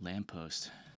lamppost.